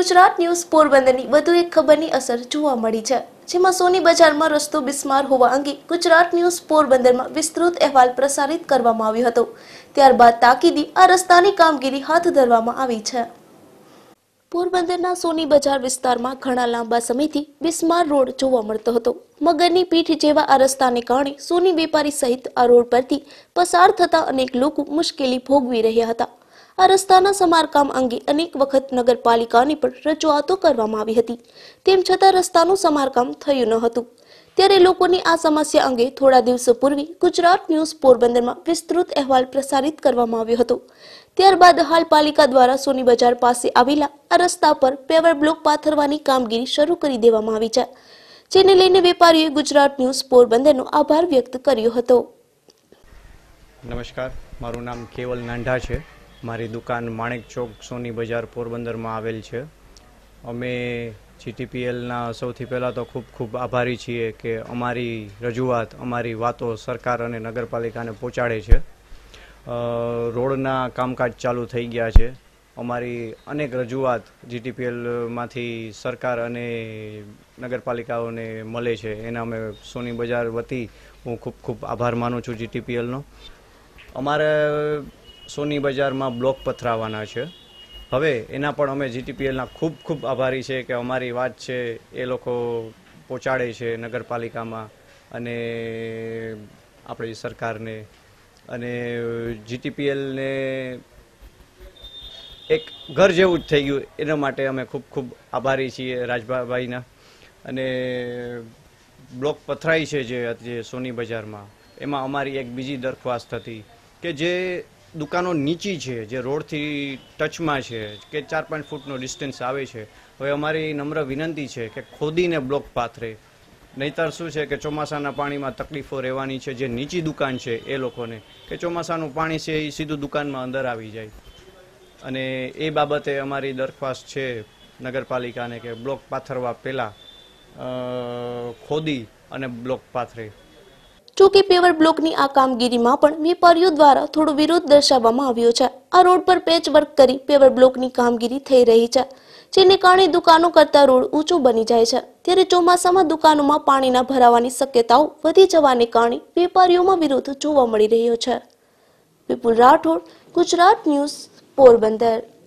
Gujarat news पोरबंदरनी વધુ એક ખબરની અસર જોવા મળી છે જેમાં સોની બજારમાં રસ્તો બિસ્માર હોવા અંગે ગુજરાત ન્યૂઝ પોરબંદરમાં વિસ્તૃત અહેવાલ પ્રસારિત કરવામાં આવ્યો હતો ત્યારબાદ તાકીદી આ રસ્તાની કામગીરી હાથ ધરવામાં આવી છે પોરબંદરના સોની બજાર વિસ્તારમાં ઘણા લાંબા સમયથી બિસ્માર રોડ જોવા મળતો હતો મગરની પીઠ જેવા આ રસ્તાને કારણે સોની વેપારી સહિત આ રોડ પરથી પસાર થતા અનેક લોકો મુશ્કેલી ભોગવી રહ્યા હતા आ रस्ताना समारकाम अंगे अनेक वखत नगरपालिकानी पण रजूआतो करवामां आवी हती तेम छतां रस्तानुं समारकाम थयुं न हतुं त्यारे लोकोनी आ समस्या अंगे थोड़ा दिवसो पूर्वे गुजरात न्यूज पोरबंदरमां विस्तृत अहेवाल प्रसारित करवामां आव्यो हतो त्यारबाद हाल पालिका द्वारा सोनी बजार पासे आवेला आ रस्ता पर पेवर ब्लॉक पाथरवानी कामगीरी शरू करी देवामां आवी छे जेने लईने वेपारीओए गुजरात न्यूज पोरबंदरनो आभार व्यक्त कर्यो हतो। नमस्कार, मारुं नाम केवल नांढा छे। मारी दुकान मणिक चौक सोनी बजार पोरबंदर में आवेल छे। अमे GTPL ना सौथी पहला तो खूब खूब आभारी छीए के अमारी रजूआत अमारी वातो सरकार अने नगरपालिका ने पहोंचाड़े छे। रोडना कामकाज चालू थई गया छे। अमारी अनेक रजूआत GTPL मांथी सरकार अने नगरपालिकाओने मळे छे एना अमे सोनी बजार वती हूँ खूब खूब आभार मानु छूं GTPL नो। अमारे सोनी बजार में ब्लॉक पथरावाना है हवे एना पण अमे GTPL ना खूब खूब आभारी है कि अमारी बात है ए लोको पहोंचाड़े है नगरपालिका में अने आपणी सरकार ने अने GTPL ने एक घर जेवुं ज थई गयुं एना माटे अमे खूब खूब आभारी छीए राजभाईना। अने ब्लॉक पथराई है जे सोनी बजार में एमां अमारी एक बीजी दरख्वास्त हती के जे दुकानों नीची है जो रोड थी टच में है कि 4-5 फूट डिस्टन्स आए है हवे अमारी नम्र विनंती है कि खोदी ने ब्लॉक पाथरे नहींतर शू है कि चोमासाना पाणी में तकलीफों रहेवानी है। जे नीची दुकान है ए लोकोने के चोमासानु पाणी से सीधू दुकान में अंदर आई जाए अने ए बाबते अमारी दरख्वास्त है नगरपालिका ने कि ब्लॉक पाथरवा पहला खोदी अने ब्लॉक पाथरे। चूंकि पेवर ब्लॉकनी आ कामगीरीमां पण वेपारीओ द्वारा थोड़ो विरोध दर्शाववामां आव्यो छे। आ रोड पर पेच वर्क करी पेवर ब्लॉकनी कामगीरी थई रही छे जेने कारणे दुकानो करता रोड ऊंचो बनी जाय छे त्यारे चोमासामां दुकानोमां पाणीना भरावानी शक्यताओ वधी जवाने कारणे वेपारीओमां विरोध जोवा मळी रह्यो छे। विपुल राठोड, गुजरात न्यूज पोरबंदर।